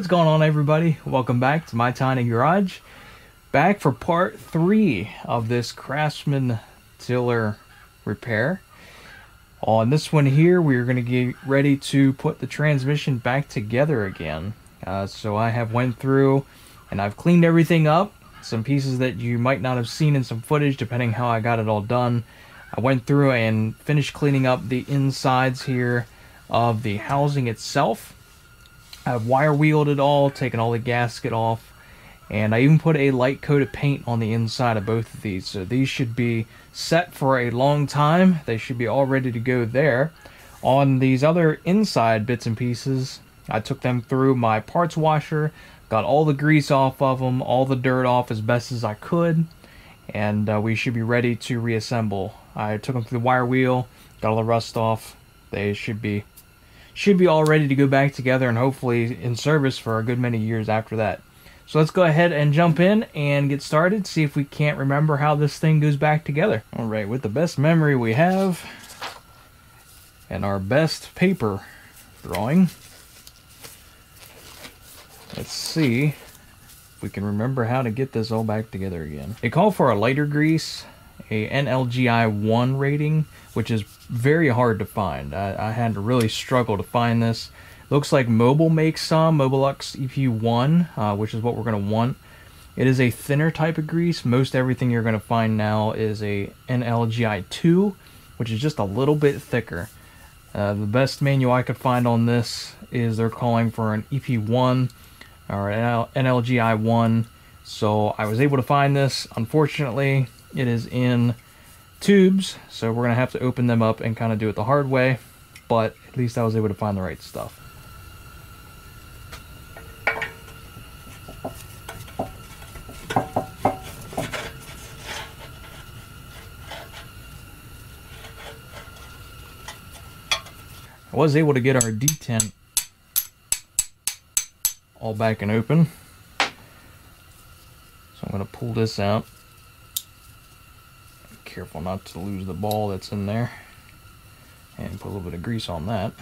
What's going on, everybody? Welcome back to My Tiny Garage. Back for part 3 of this Craftsman tiller repair. On this one here, we're going to get ready to put the transmission back together again. So I have went through and I've cleaned everything up. Some pieces that you might not have seen in some footage, depending how I got it all done. I went through and finished cleaning up the insides here of the housing itself. I've wire wheeled it all, taken all the gasket off, and I even put a light coat of paint on the inside of both of these. So these should be set for a long time. They should be all ready to go there. On these other inside bits and pieces, I took them through my parts washer, got all the grease off of them, all the dirt off as best as I could, and we should be ready to reassemble. I took them through the wire wheel, got all the rust off. They should be all ready to go back together and hopefully in service for a good many years after that. So let's go ahead and jump in and get started, see if we can't remember how this thing goes back together. All right, with the best memory we have and our best paper drawing, let's see if we can remember how to get this all back together again. They call for a lighter grease, a NLGI 1 rating, which is very hard to find. I had to really struggle to find this. Looks like Mobil makes some, Mobilux EP1, which is what we're going to want. It is a thinner type of grease. Most everything you're going to find now is a NLGI 2, which is just a little bit thicker. The best manual I could find on this is they're calling for an EP1 or an NLGI 1. So I was able to find this. Unfortunately, it is in tubes, so we're gonna have to open them up and kind of do it the hard way, but at least I was able to find the right stuff. I was able to get our detent all back and open, so I'm gonna pull this out. Careful not to lose the ball that's in there, and put a little bit of grease on that.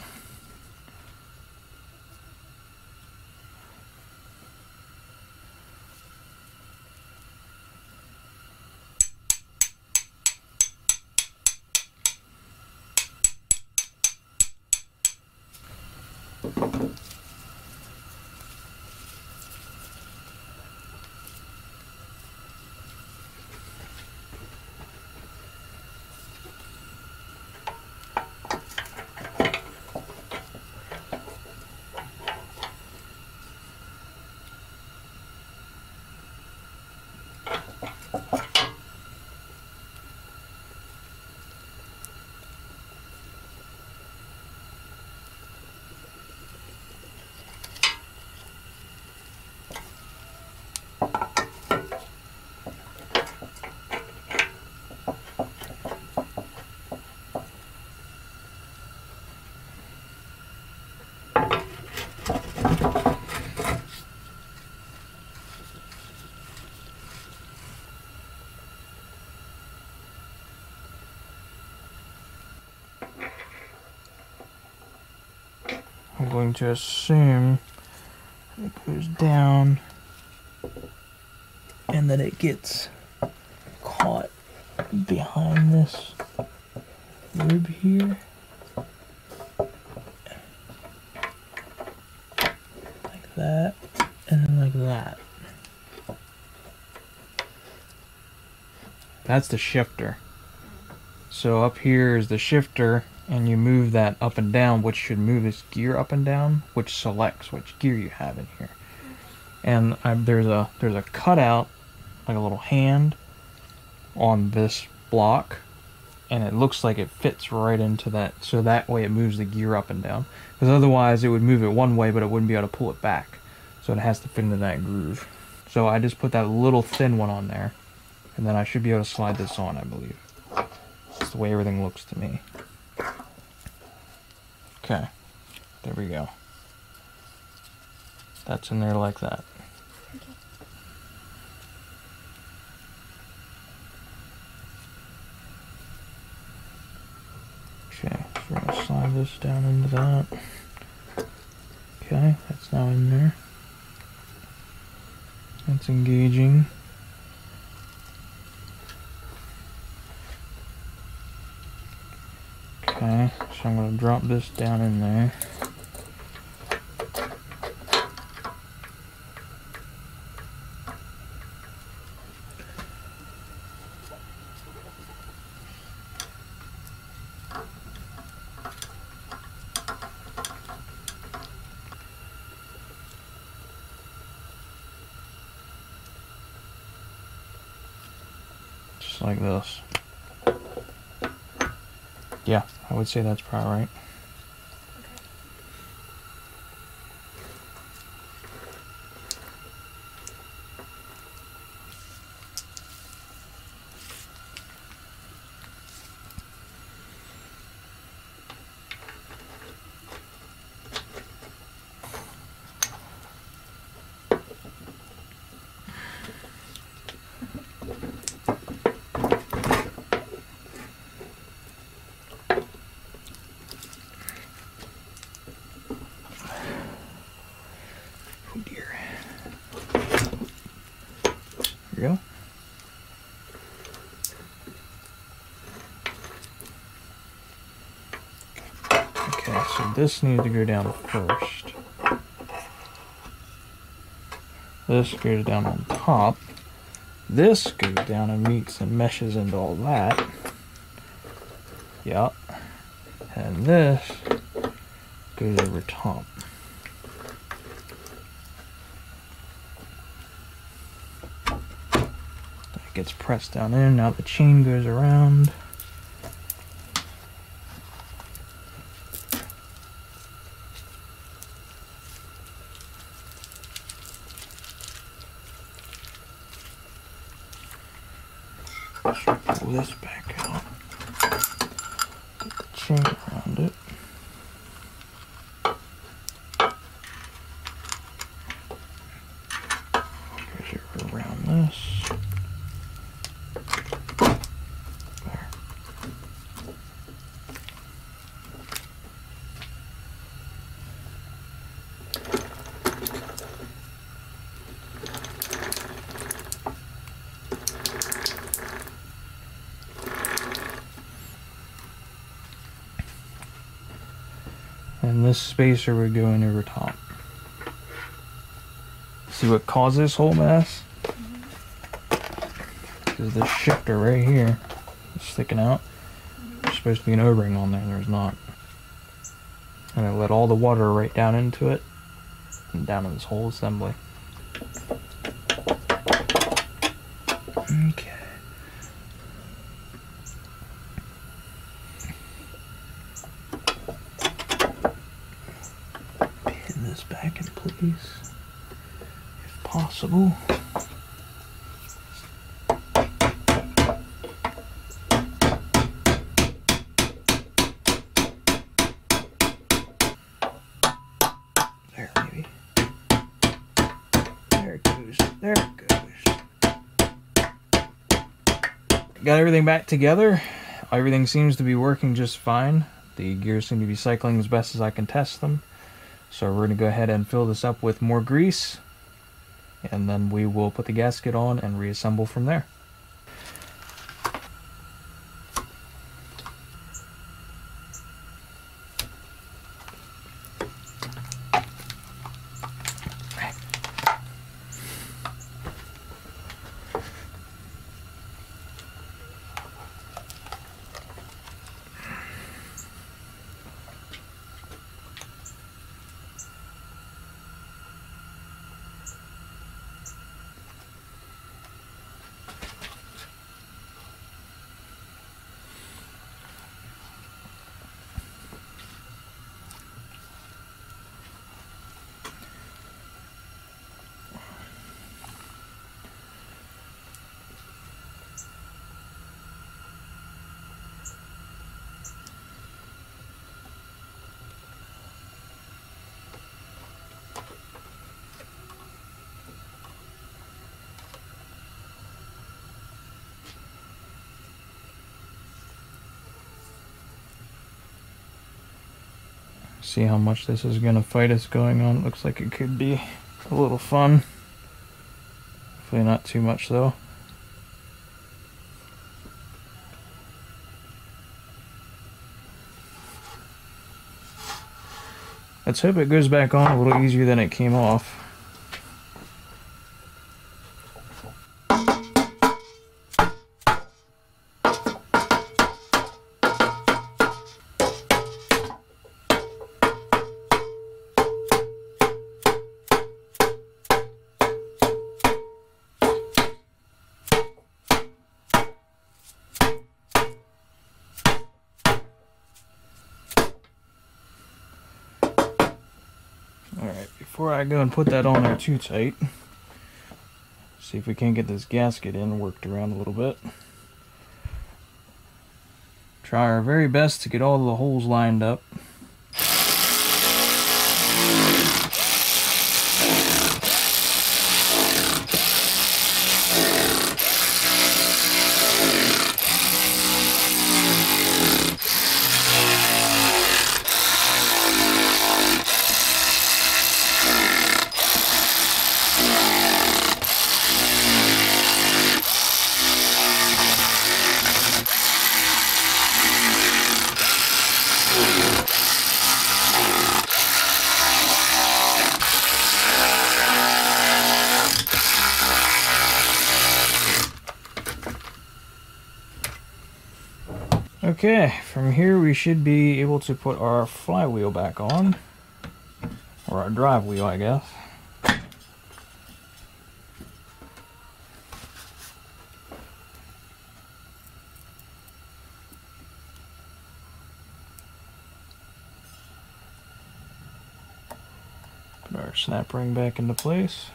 I'm going to assume it goes down and then it gets caught behind this rib here. Like that, and then like that. That's the shifter. So up here is the shifter, and you move that up and down, which should move this gear up and down, which selects which gear you have in here. And there's a cutout, like a little hand, on this block, and it looks like it fits right into that, so that way it moves the gear up and down. Because otherwise it would move it one way, but it wouldn't be able to pull it back. So it has to fit into that groove. So I just put that little thin one on there, and then I should be able to slide this on, I believe. That's the way everything looks to me. Okay, there we go. That's in there like that. Okay. Okay, so we're gonna slide this down into that. Okay, that's now in there. That's engaging. Okay, so I'm going to drop this down in there. Just like this. Yeah, I would say that's probably right. There you go. Okay, so this needed to go down first. This goes down on top. This goes down and meets and meshes into all that. Yep. And this goes over top. Gets pressed down in. Now the chain goes around. Pull this back out. Get the chain around it. Goes around this. And this spacer would go in over top. See what caused this whole mess? Because this shifter right here is sticking out. There's supposed to be an O-ring on there, there's not. And it let all the water right down into it and down in this whole assembly. Okay. Back in place, if possible. There, maybe. There it goes. There it goes. Got everything back together. Everything seems to be working just fine. The gears seem to be cycling as best as I can test them. So we're going to go ahead and fill this up with more grease, and then we will put the gasket on and reassemble from there. See how much this is going to fight us going on. Looks like it could be a little fun. Hopefully not too much though. Let's hope it goes back on a little easier than it came off. Before I go and put that on there too tight, see if we can't get this gasket in worked around a little bit. Try our very best to get all the holes lined up. Okay, from here we should be able to put our flywheel back on, or our drive wheel, I guess. Put our snap ring back into place.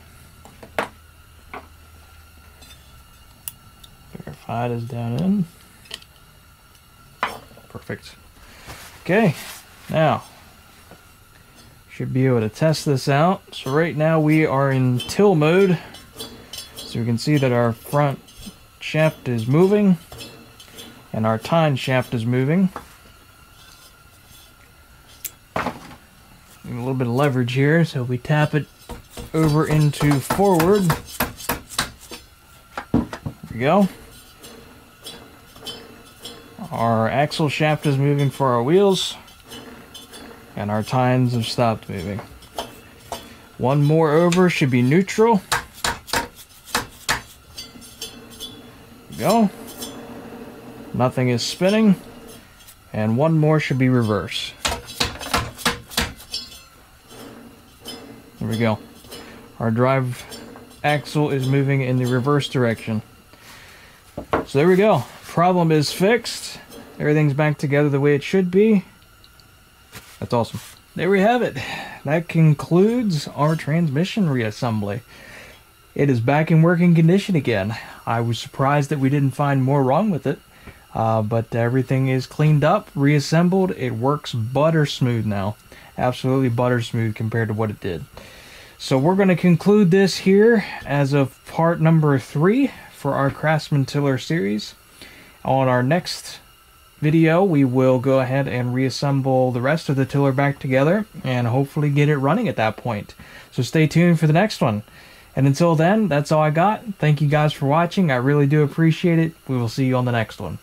Verify it is down in. Perfect. Okay, now should be able to test this out. So right now we are in till mode, so you can see that our front shaft is moving and our tine shaft is moving. Need a little bit of leverage here, so we tap it over into forward. There we go. Our axle shaft is moving for our wheels, and our tines have stopped moving. One more over should be neutral. There we go. Nothing is spinning, and one more should be reverse. There we go. Our drive axle is moving in the reverse direction. So there we go. Problem is fixed. Everything's back together the way it should be. That's awesome. There we have it. That concludes our transmission reassembly. It is back in working condition again. I was surprised that we didn't find more wrong with it, but everything is cleaned up, reassembled. It works butter smooth now. Absolutely butter smooth compared to what it did. So we're going to conclude this here as of part number 3 for our Craftsman Tiller series. On our next video, we will go ahead and reassemble the rest of the tiller back together and hopefully get it running at that point. So stay tuned for the next one. And until then, that's all I got. Thank you guys for watching. I really do appreciate it. We will see you on the next one.